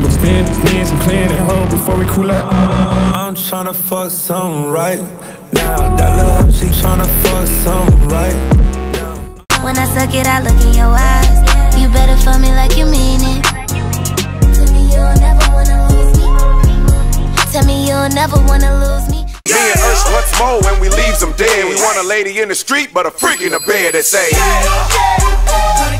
trying to spin these bands and plan it home before we cool up. I'm trying to fuck something right now. That little hoe, she trying to fuck something right now. When I suck it, I look in your eyes. You better fuck me like you mean it. Tell me you'll never wanna lose me. Tell me you'll never wanna lose me. Me and us once more when we leave them dead. We want a lady in the street, but a freak in the bed that say